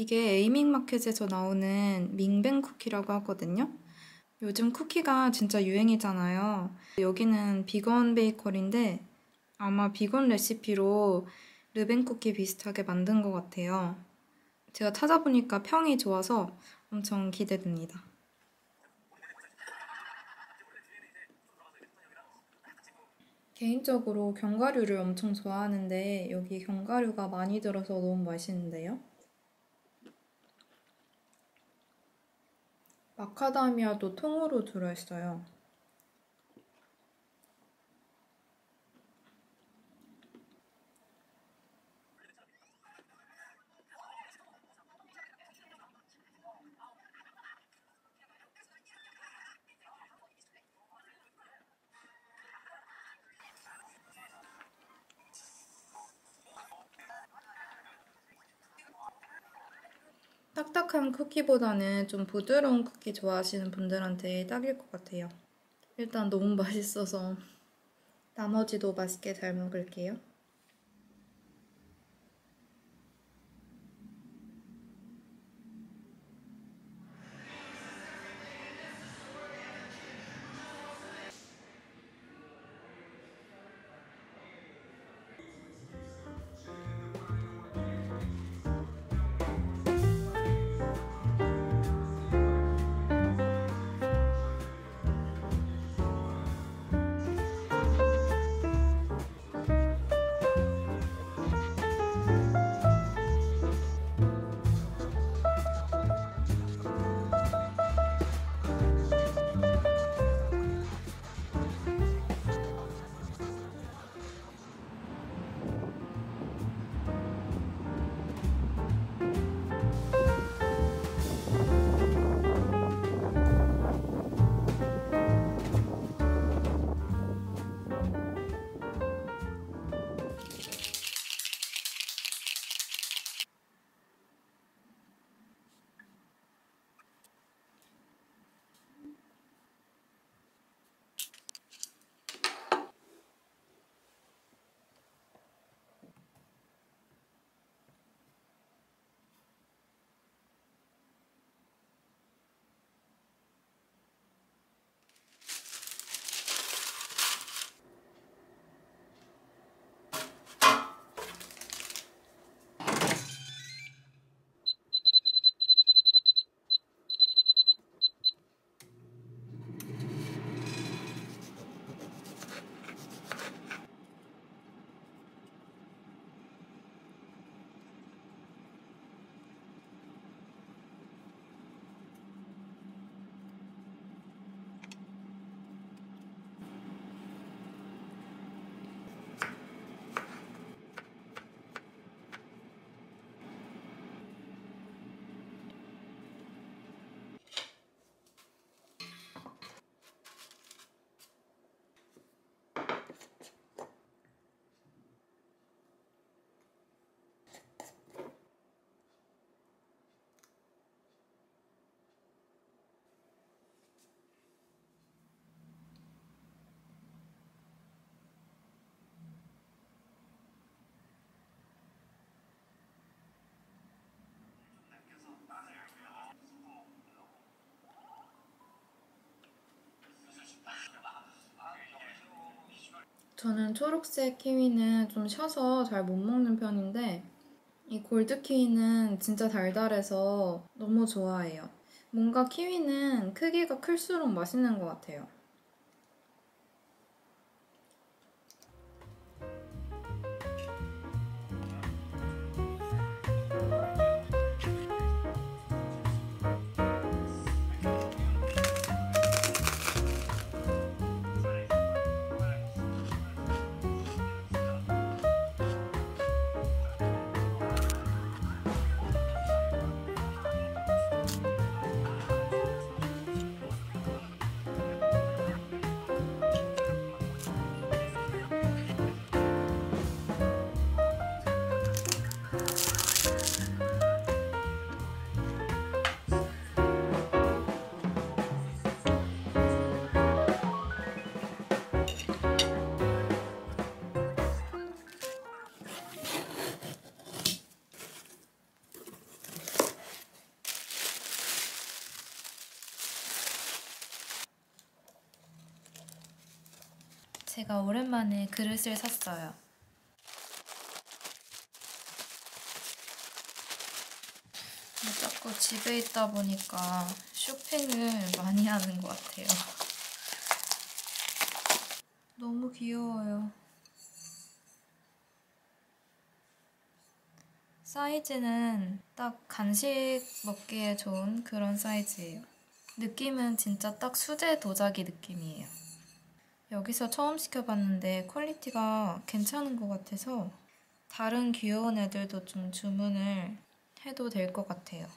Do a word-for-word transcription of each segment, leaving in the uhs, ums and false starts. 이게 에이밍 마켓에서 나오는 밍뱅쿠키라고 하거든요. 요즘 쿠키가 진짜 유행이잖아요. 여기는 비건 베이커리인데 아마 비건 레시피로 르뱅쿠키 비슷하게 만든 것 같아요. 제가 찾아보니까 평이 좋아서 엄청 기대됩니다. 개인적으로 견과류를 엄청 좋아하는데 여기 견과류가 많이 들어서 너무 맛있는데요. 마카다미아도 통으로 들어있어요. 딱딱한 쿠키보다는 좀 부드러운 쿠키 좋아하시는 분들한테 딱일 것 같아요. 일단 너무 맛있어서 나머지도 맛있게 잘 먹을게요. 저는 초록색 키위는 좀 셔서 잘 못 먹는 편인데 이 골드 키위는 진짜 달달해서 너무 좋아해요. 뭔가 키위는 크기가 클수록 맛있는 것 같아요. 제가 오랜만에 그릇을 샀어요. 근데 자꾸 집에 있다 보니까 쇼핑을 많이 하는 것 같아요. 너무 귀여워요. 사이즈는 딱 간식 먹기에 좋은 그런 사이즈예요. 느낌은 진짜 딱 수제 도자기 느낌이에요. 여기서 처음 시켜봤는데 퀄리티가 괜찮은 것 같아서 다른 귀여운 애들도 좀 주문을 해도 될 것 같아요.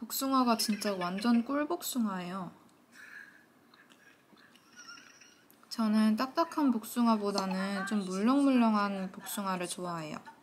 복숭아가 진짜 완전 꿀복숭아예요. 저는 딱딱한 복숭아보다는 좀 물렁물렁한 복숭아를 좋아해요.